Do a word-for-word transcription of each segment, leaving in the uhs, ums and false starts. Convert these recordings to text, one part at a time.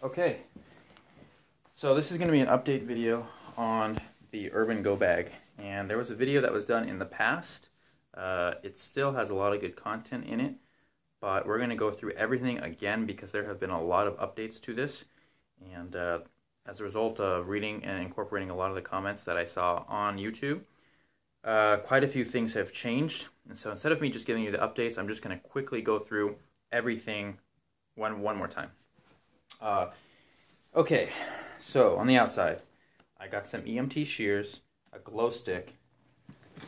Okay, so this is going to be an update video on the Urban Go Bag, and there was a video that was done in the past. Uh, it still has a lot of good content in it, but we're going to go through everything again because there have been a lot of updates to this, and uh, as a result of reading and incorporating a lot of the comments that I saw on YouTube, uh, quite a few things have changed, and so instead of me just giving you the updates, I'm just going to quickly go through everything one, one more time. Uh, okay, so on the outside, I got some E M T shears, a glow stick,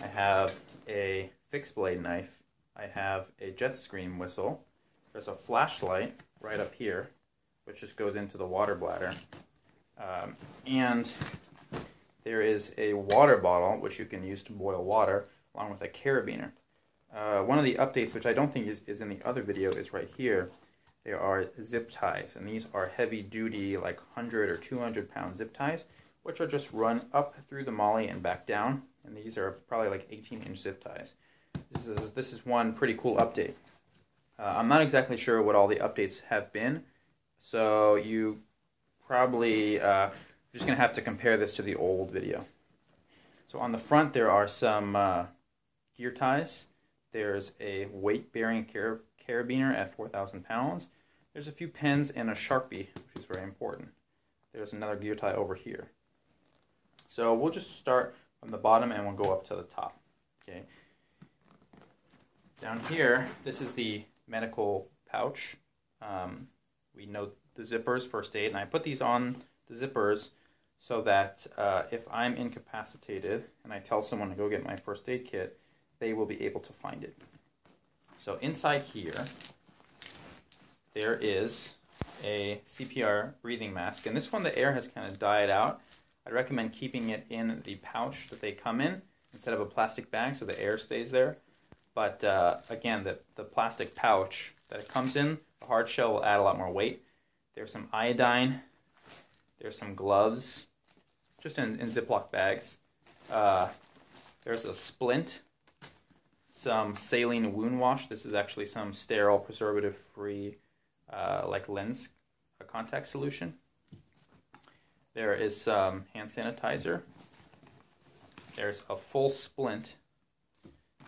I have a fixed blade knife, I have a Jetstream whistle, there's a flashlight right up here, which just goes into the water bladder, um, and there is a water bottle, which you can use to boil water, along with a carabiner. Uh, one of the updates, which I don't think is, is in the other video, is right here. There are zip ties, and these are heavy-duty, like one hundred or two hundred pound zip ties, which are just run up through the molly and back down, and these are probably like eighteen inch zip ties. This is, this is one pretty cool update. Uh, I'm not exactly sure what all the updates have been, so you probably uh, are just going to have to compare this to the old video. So on the front there are some uh, gear ties, there's a weight-bearing carabiner, carabiner at four thousand pounds. There's a few pens and a Sharpie, which is very important. There's another gear tie over here. So we'll just start from the bottom and we'll go up to the top. Okay. Down here, this is the medical pouch. Um, we know the zippers, first aid, and I put these on the zippers so that uh, if I'm incapacitated and I tell someone to go get my first aid kit, they will be able to find it. So inside here, there is a C P R breathing mask, and this one, the air has kind of died out. I'd recommend keeping it in the pouch that they come in instead of a plastic bag so the air stays there. But uh, again, the, the plastic pouch that it comes in, the hard shell will add a lot more weight. There's some iodine, there's some gloves, just in, in Ziploc bags. Uh, there's a splint. Some saline wound wash. This is actually some sterile, preservative-free, uh, like lens a contact solution. There is some hand sanitizer. There's a full splint.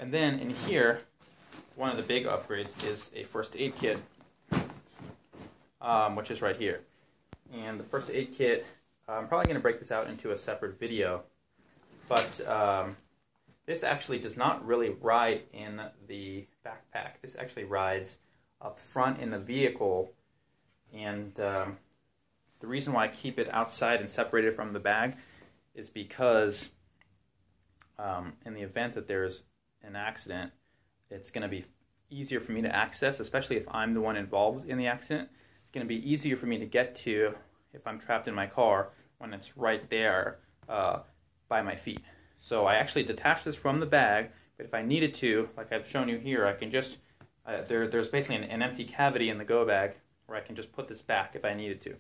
And then in here, one of the big upgrades is a first aid kit, um, which is right here. And the first aid kit, I'm probably going to break this out into a separate video, but um, this actually does not really ride in the backpack. This actually rides up front in the vehicle, and um, the reason why I keep it outside and separated from the bag is because um, in the event that there's an accident, it's going to be easier for me to access, especially if I'm the one involved in the accident. It's going to be easier for me to get to if I'm trapped in my car when it's right there uh, by my feet. So I actually detached this from the bag, but if I needed to, like I've shown you here, I can just, uh, there, there's basically an, an empty cavity in the go bag where I can just put this back if I needed to.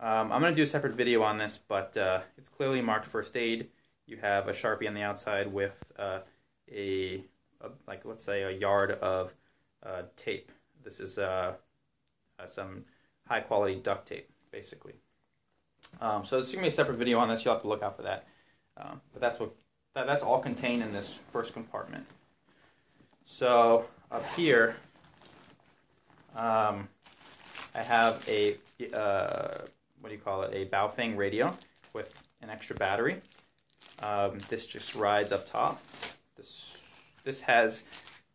Um, I'm going to do a separate video on this, but uh, it's clearly marked first aid. You have a Sharpie on the outside with uh, a, a, like let's say a yard of uh, tape. This is uh, uh, some high quality duct tape, basically. Um, so there's going to be a separate video on this, you'll have to look out for that. Um, but that's what that, that's all contained in this first compartment. So up here, um, I have a uh, what do you call it? A Baofeng radio with an extra battery. Um, this just rides up top. This this has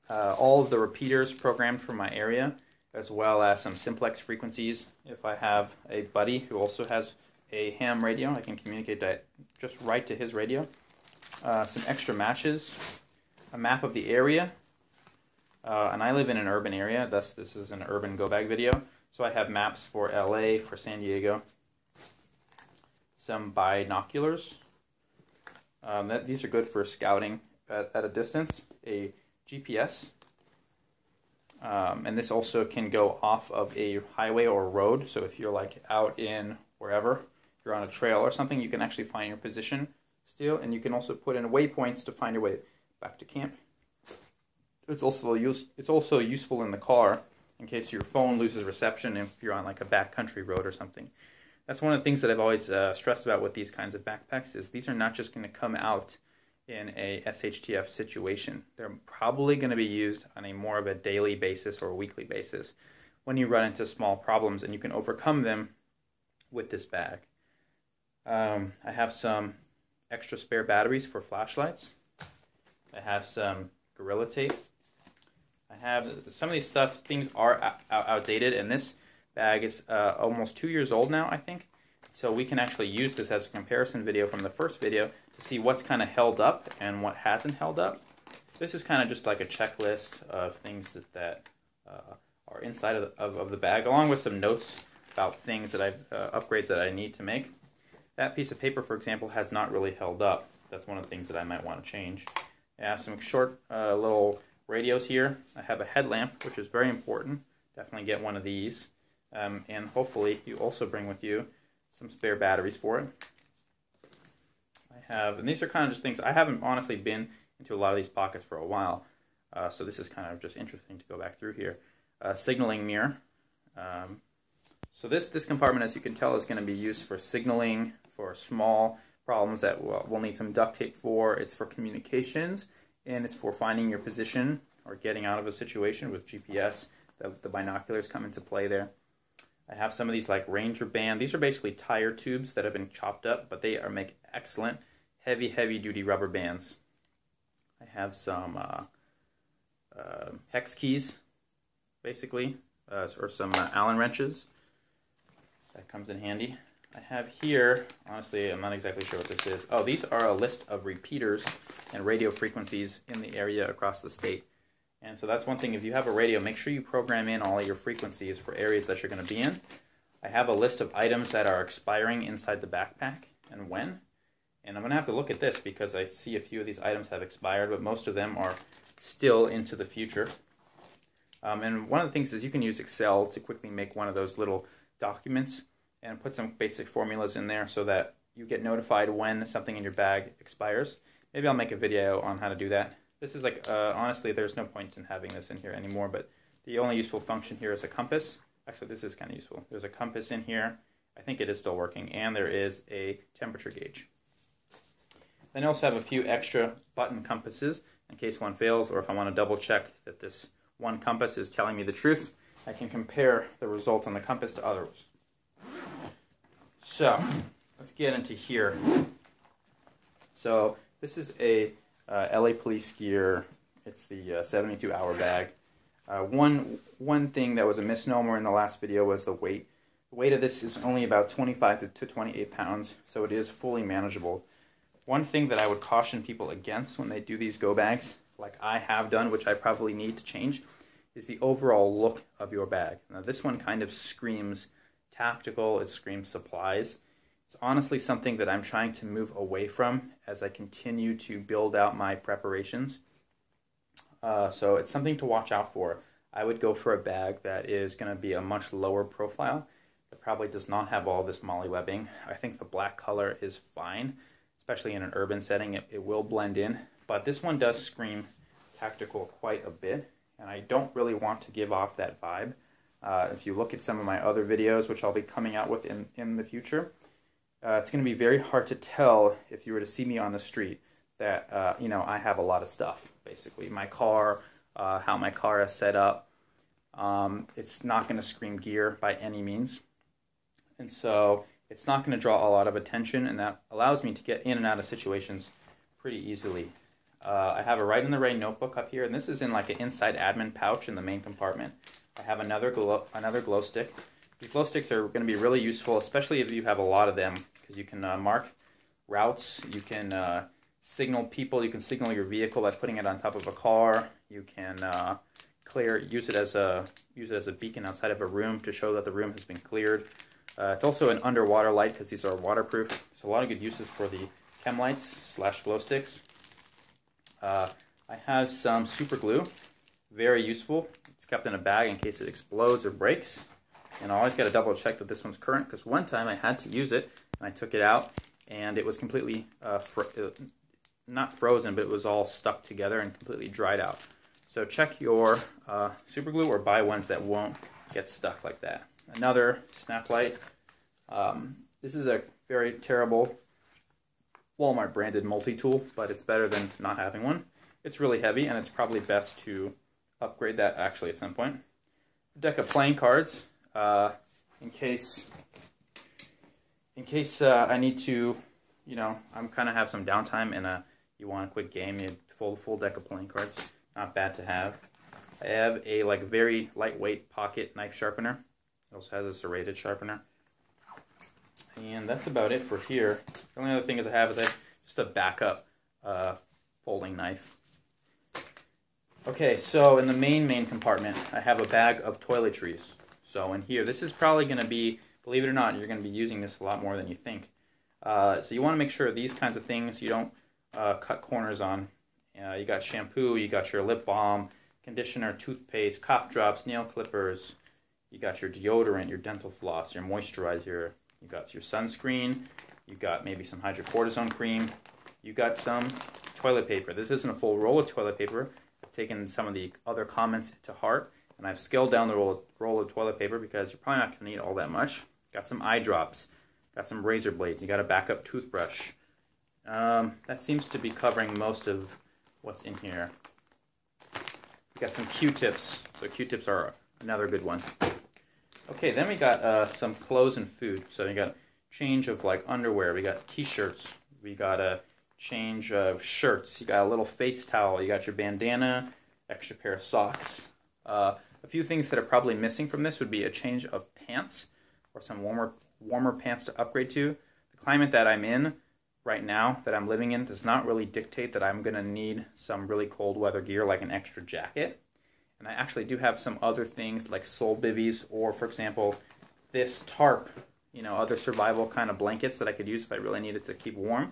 uh, all of the repeaters programmed for my area, as well as some simplex frequencies. If I have a buddy who also has a ham radio, I can communicate that just right to his radio. Uh, some extra matches, a map of the area, uh, and I live in an urban area, thus this is an urban go bag video, so I have maps for L A, for San Diego, some binoculars, um, that, these are good for scouting at, at a distance, a G P S, um, and this also can go off of a highway or road, so if you're like out in wherever, you're on a trail or something, you can actually find your position still, and you can also put in waypoints to find your way back to camp. It's also use, it's also useful in the car in case your phone loses reception if you're on like a backcountry road or something. That's one of the things that I've always uh, stressed about with these kinds of backpacks is these are not just going to come out in a S H T F situation. They're probably going to be used on a more of a daily basis or a weekly basis when you run into small problems, and you can overcome them with this bag. Um, I have some extra spare batteries for flashlights. I have some Gorilla Tape. I have some of these stuff, things are out outdated, and this bag is uh, almost two years old now, I think. So we can actually use this as a comparison video from the first video to see what's kind of held up and what hasn't held up. This is kind of just like a checklist of things that, that uh, are inside of, of, of the bag, along with some notes about things that I've, uh, upgrades that I need to make. That piece of paper, for example, has not really held up. That's one of the things that I might want to change. I have some short uh, little radios here. I have a headlamp, which is very important. Definitely get one of these. Um, and hopefully you also bring with you some spare batteries for it. I have, and these are kind of just things, I haven't honestly been into a lot of these pockets for a while, uh, so this is kind of just interesting to go back through here. Uh, signaling mirror. Um, so this, this compartment, as you can tell, is going to be used for signaling, for small problems that we'll, we'll need some duct tape for. It's for communications, and it's for finding your position or getting out of a situation with G P S. The, the binoculars come into play there. I have some of these like Ranger Band. These are basically tire tubes that have been chopped up, but they are make excellent heavy, heavy-duty rubber bands. I have some uh, uh, hex keys, basically, uh, or some uh, Allen wrenches. That comes in handy. I have here, honestly, I'm not exactly sure what this is. Oh, these are a list of repeaters and radio frequencies in the area across the state. And so that's one thing, if you have a radio, make sure you program in all of your frequencies for areas that you're going to be in. I have a list of items that are expiring inside the backpack and when. And I'm going to have to look at this because I see a few of these items have expired, but most of them are still into the future. Um, and one of the things is you can use Excel to quickly make one of those little documents and put some basic formulas in there so that you get notified when something in your bag expires. Maybe I'll make a video on how to do that. This is like, uh, honestly, there's no point in having this in here anymore, but the only useful function here is a compass. Actually, this is kind of useful. There's a compass in here. I think it is still working, and there is a temperature gauge. Then I also have a few extra button compasses in case one fails, or if I want to double check that this one compass is telling me the truth, I can compare the result on the compass to others. So, let's get into here. So, this is a... Uh, L A Police Gear, it's the uh, seventy-two hour bag. Uh, one, one thing that was a misnomer in the last video was the weight. The weight of this is only about twenty-five to twenty-eight pounds, so it is fully manageable. One thing that I would caution people against when they do these go bags, like I have done, which I probably need to change, is the overall look of your bag. Now this one kind of screams tactical, it screams supplies. It's honestly something that I'm trying to move away from as I continue to build out my preparations. Uh, so it's something to watch out for. I would go for a bag that is going to be a much lower profile. That probably does not have all this mollywebbing. I think the black color is fine, especially in an urban setting. It, it will blend in. But this one does scream tactical quite a bit, and I don't really want to give off that vibe. Uh, if you look at some of my other videos, which I'll be coming out with in, in the future, Uh, it's going to be very hard to tell if you were to see me on the street that, uh, you know, I have a lot of stuff, basically. My car, uh, how my car is set up. Um, it's not going to scream gear by any means. And so it's not going to draw a lot of attention, and that allows me to get in and out of situations pretty easily. Uh, I have a Rite in the Rain notebook up here, and this is in like an inside admin pouch in the main compartment. I have another glow, another glow stick. These glow sticks are going to be really useful, especially if you have a lot of them, because you can uh, mark routes, you can uh, signal people, you can signal your vehicle by putting it on top of a car, you can uh, clear, use it as a use it as a beacon outside of a room to show that the room has been cleared. Uh, it's also an underwater light because these are waterproof. There's a lot of good uses for the chemlights slash glow sticks. Uh, I have some super glue, very useful. It's kept in a bag in case it explodes or breaks. And I always got to double check that this one's current, because one time I had to use it, and I took it out, and it was completely, uh, fro not frozen, but it was all stuck together and completely dried out. So So check your uh, super glue or buy ones that won't get stuck like that. Another snap light. Um, this is a very terrible Walmart branded multi-tool, but it's better than not having one. It's really heavy, and it's probably best to upgrade that actually at some point. A deck of playing cards, uh, in case in case uh, I need to, you know, I'm kind of have some downtime and uh, you want a quick game, you full full deck of playing cards. Not bad to have. I have a like very lightweight pocket knife sharpener. It also has a serrated sharpener. And that's about it for here. The only other thing is I have is I just a backup uh, folding knife. Okay, so in the main, main compartment, I have a bag of toiletries. So in here, this is probably going to be, believe it or not, you're going to be using this a lot more than you think. Uh, so you want to make sure these kinds of things you don't uh, cut corners on. Uh, you got shampoo, you got your lip balm, conditioner, toothpaste, cough drops, nail clippers. You got your deodorant, your dental floss, your moisturizer. You got your sunscreen. You got maybe some hydrocortisone cream. You got some toilet paper. This isn't a full roll of toilet paper. I've taken some of the other comments to heart, and I've scaled down the roll of, roll of toilet paper because you're probably not going to need all that much. Got some eye drops. Got some razor blades. You got a backup toothbrush. Um, that seems to be covering most of what's in here. We got some Q-tips. So Q-tips are another good one. Okay, then we got uh, some clothes and food. So we got change of like underwear. We got t-shirts. We got a change of shirts. You got a little face towel. You got your bandana, extra pair of socks. Uh, a few things that are probably missing from this would be a change of pants or some warmer warmer pants to upgrade to. The climate that I'm in right now, that I'm living in, does not really dictate that I'm going to need some really cold weather gear like an extra jacket. And I actually do have some other things like sole bivvies or, for example, this tarp, you know, other survival kind of blankets that I could use if I really needed to keep warm.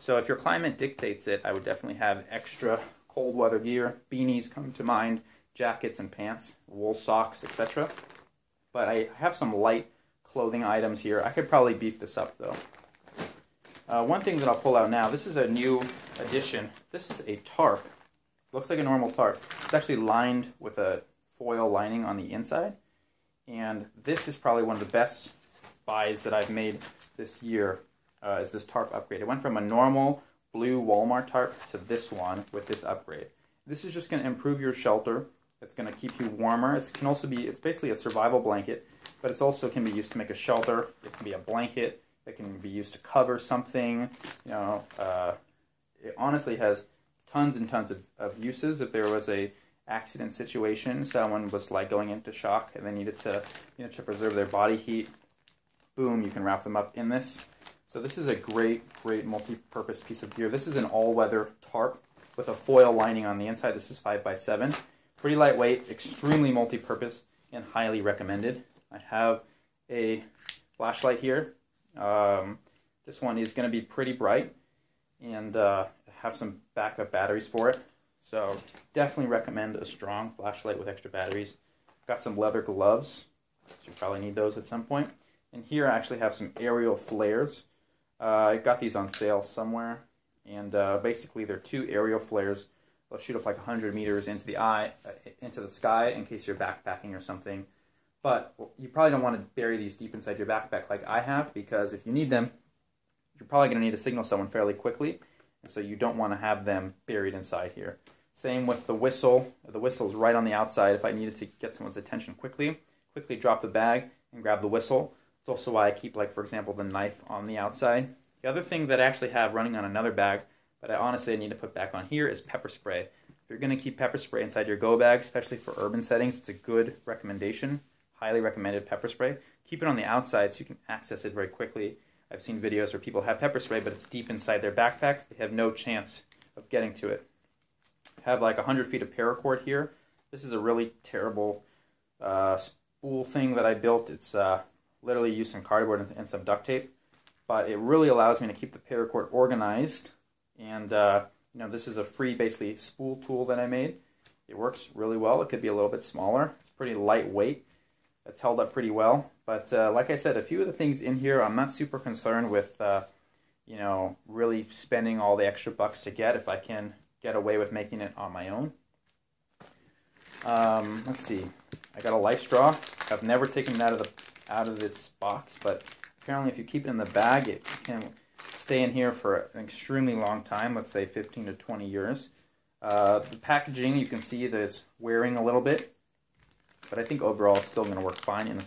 So if your climate dictates it, I would definitely have extra cold weather gear. Beanies come to mind, jackets and pants, wool socks, et cetera. But I have some light clothing items here. I could probably beef this up though. Uh, one thing that I'll pull out now, this is a new addition. This is a tarp. Looks like a normal tarp. It's actually lined with a foil lining on the inside. And this is probably one of the best buys that I've made this year, uh, is this tarp upgrade. It went from a normal blue Walmart tarp to this one with this upgrade. This is just going to improve your shelter. It's going to keep you warmer. It can also be, it's basically a survival blanket, but it's also can be used to make a shelter. It can be a blanket. It can be used to cover something, you know. Uh, it honestly has tons and tons of, of uses. If there was a accident situation, someone was like going into shock and they needed to, you know, to preserve their body heat, boom, you can wrap them up in this. So this is a great, great multi-purpose piece of gear. This is an all-weather tarp with a foil lining on the inside. This is five by seven. Pretty lightweight, extremely multi-purpose, and highly recommended. I have a flashlight here. Um, this one is going to be pretty bright and uh, have some backup batteries for it. So definitely recommend a strong flashlight with extra batteries. Got some leather gloves, so you probably need those at some point. And here I actually have some aerial flares. Uh, I got these on sale somewhere. And uh, basically they're two aerial flares. They'll shoot up like one hundred meters into the eye, uh, into the sky in case you're backpacking or something. But you probably don't want to bury these deep inside your backpack like I have, because if you need them, you're probably going to need to signal someone fairly quickly. And so you don't want to have them buried inside here. Same with the whistle. The whistle is right on the outside. If I needed to get someone's attention quickly, quickly drop the bag and grab the whistle. It's also why I keep, like, for example, the knife on the outside. The other thing that I actually have running on another bag, but I honestly need to put back on here, is pepper spray. If you're going to keep pepper spray inside your go bag, especially for urban settings, it's a good recommendation. Highly recommended pepper spray. Keep it on the outside so you can access it very quickly. I've seen videos where people have pepper spray, but it's deep inside their backpack. They have no chance of getting to it. I have like one hundred feet of paracord here. This is a really terrible uh, spool thing that I built. It's uh, literally used some cardboard and some duct tape, but it really allows me to keep the paracord organized. And uh, you know, this is a free, basically, spool tool that I made. It works really well. It could be a little bit smaller. It's pretty lightweight. It's held up pretty well, but uh, like I said, a few of the things in here, I'm not super concerned with, uh, you know, really spending all the extra bucks to get if I can get away with making it on my own. Um, let's see. I got a LifeStraw. I've never taken it out of the out of its box, but apparently if you keep it in the bag, it can stay in here for an extremely long time. Let's say fifteen to twenty years. Uh, the packaging, you can see that it's wearing a little bit, but I think overall it's still going to work fine in a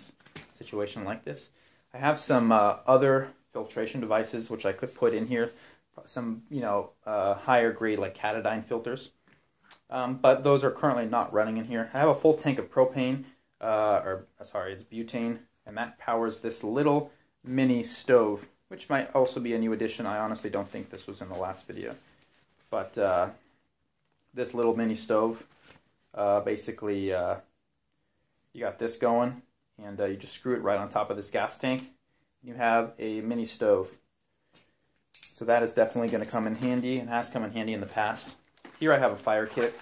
situation like this. I have some uh, other filtration devices which I could put in here, some you know uh, higher grade like Katadyne filters, um, but those are currently not running in here. I have a full tank of propane, uh, or sorry, it's butane, and that powers this little mini stove, which might also be a new addition. I honestly don't think this was in the last video, but uh, this little mini stove, uh, basically uh, you got this going, and uh, you just screw it right on top of this gas tank. You have a mini stove. So that is definitely going to come in handy, and has come in handy in the past. Here I have a fire kit.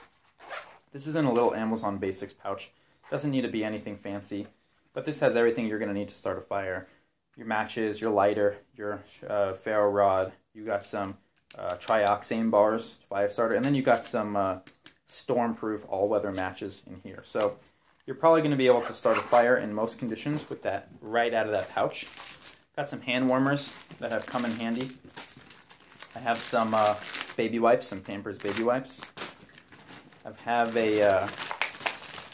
This is in a little Amazon Basics pouch. Doesn't need to be anything fancy, but this has everything you're going to need to start a fire. Your matches, your lighter, your uh, ferro rod. You got some uh, trioxane bars, fire starter, and then you got some uh, storm-proof all-weather matches in here. So you're probably going to be able to start a fire in most conditions with that right out of that pouch. Got some hand warmers that have come in handy. I have some uh, baby wipes, some Pampers baby wipes. I have a uh,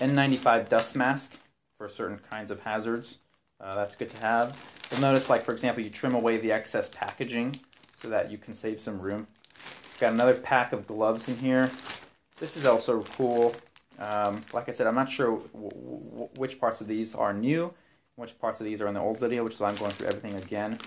N ninety-five dust mask for certain kinds of hazards. Uh, that's good to have. You'll notice, like for example, you trim away the excess packaging so that you can save some room. Got another pack of gloves in here. This is also cool. Um, like I said, I'm not sure w w which parts of these are new, which parts of these are in the old video, which is why I'm going through everything again.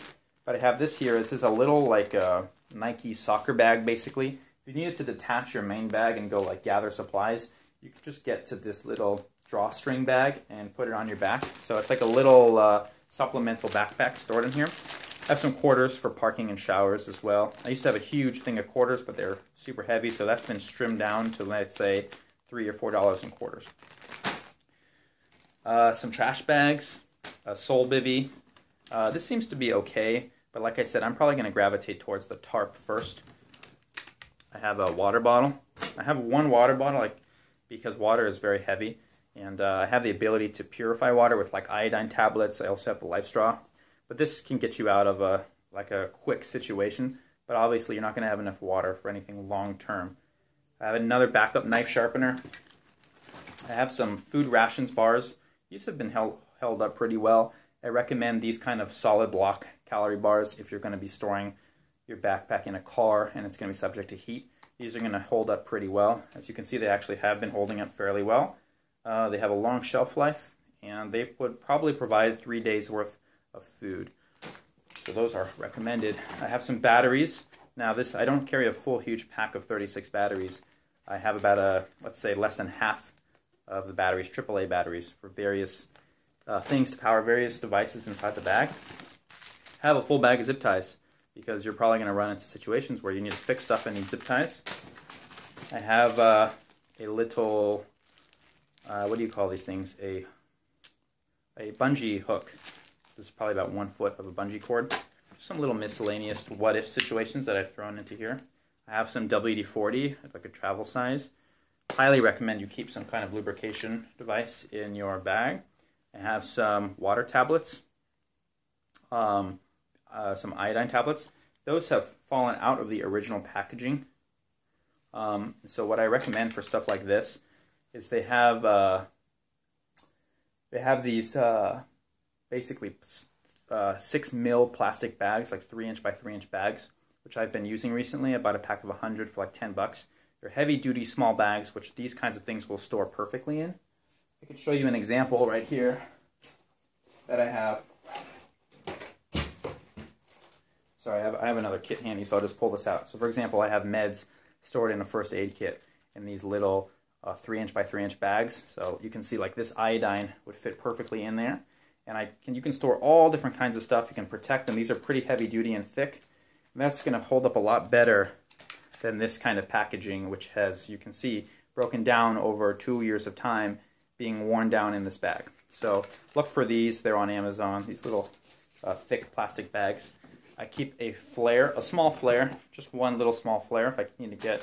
But I have this here. This is a little like a Nike soccer bag, basically. If you needed to detach your main bag and go like gather supplies, you could just get to this little drawstring bag and put it on your back. So it's like a little uh, supplemental backpack stored in here. I have some quarters for parking and showers as well. I used to have a huge thing of quarters, but they're super heavy, so that's been trimmed down to, let's say, three or four dollars in quarters. Uh, some trash bags. A sole bivy. Uh, this seems to be okay, but like I said, I'm probably going to gravitate towards the tarp first. I have a water bottle. I have one water bottle, like, because water is very heavy, and uh, I have the ability to purify water with like iodine tablets. I also have the LifeStraw, but this can get you out of a like a quick situation. But obviously, you're not going to have enough water for anything long term. I have another backup knife sharpener. I have some food rations bars. These have been held. held up pretty well. I recommend these kind of solid block calorie bars if you're going to be storing your backpack in a car and it's going to be subject to heat. These are going to hold up pretty well. As you can see, they actually have been holding up fairly well. Uh, they have a long shelf life, and they would probably provide three days worth of food. So those are recommended. I have some batteries. Now this, I don't carry a full huge pack of thirty-six batteries. I have about a, let's say, less than half of the batteries, triple A batteries for various Uh, things to power various devices inside the bag. Have a full bag of zip ties, because you're probably going to run into situations where you need to fix stuff and need zip ties. I have uh, a little, uh, what do you call these things? A a bungee hook. This is probably about one foot of a bungee cord. Some little miscellaneous what-if situations that I've thrown into here. I have some W D forty, like a travel size. Highly recommend you keep some kind of lubrication device in your bag. I have some water tablets, um, uh, some iodine tablets. Those have fallen out of the original packaging. Um, so what I recommend for stuff like this is they have uh, they have these uh, basically uh, six mil plastic bags, like three inch by three inch bags, which I've been using recently. I bought a pack of a hundred for like ten bucks. They're heavy duty small bags, which these kinds of things will store perfectly in. I could show you an example right here that I have. Sorry, I have, I have another kit handy, so I'll just pull this out. So for example, I have meds stored in a first aid kit in these little uh, three inch by three inch bags. So you can see like this iodine would fit perfectly in there. And I can, you can store all different kinds of stuff. You can protect them. These are pretty heavy duty and thick. And that's going to hold up a lot better than this kind of packaging, which has, you can see, broken down over two years of time, being worn down in this bag. So look for these. They're on Amazon, these little uh, thick plastic bags. I keep a flare, a small flare, just one little small flare if I need to get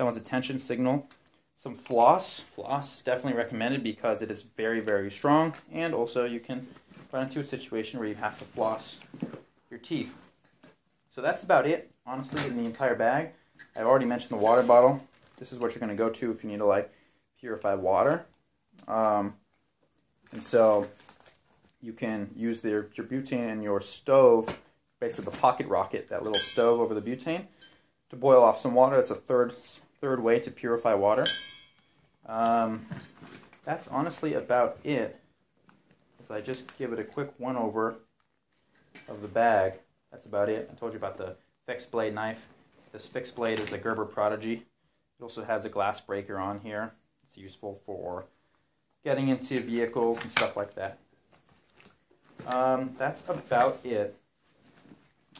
someone's attention signal. some floss. Floss definitely recommended because it is very, very strong, and also you can run into a situation where you have to floss your teeth. So that's about it, honestly, in the entire bag. I already mentioned the water bottle. This is what you're going to go to if you need to, like, purify water. Um, and so you can use their, your butane and your stove, basically the pocket rocket, that little stove over the butane, to boil off some water. It's a third, third way to purify water. Um, that's honestly about it. So I just give it a quick one-over of the bag. That's about it. I told you about the fixed blade knife. This fixed blade is a Gerber Prodigy. It also has a glass breaker on here. It's useful for getting into vehicles and stuff like that. Um, that's about it.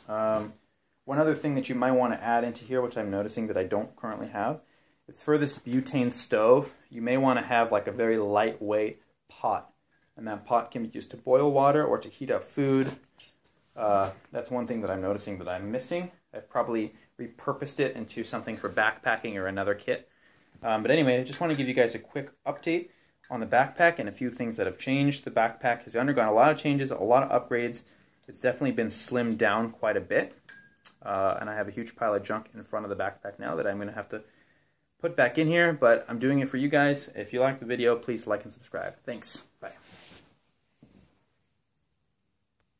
Um, one other thing that you might want to add into here, which I'm noticing that I don't currently have, is for this butane stove, you may want to have like a very lightweight pot. And that pot can be used to boil water or to heat up food. Uh, that's one thing that I'm noticing that I'm missing. I've probably repurposed it into something for backpacking or another kit. Um, but anyway, I just want to give you guys a quick update on the backpack and a few things that have changed. The backpack has undergone a lot of changes, a lot of upgrades. It's definitely been slimmed down quite a bit. Uh, and I have a huge pile of junk in front of the backpack now that I'm going to have to put back in here. But I'm doing it for you guys. If you like the video, please like and subscribe. Thanks. Bye.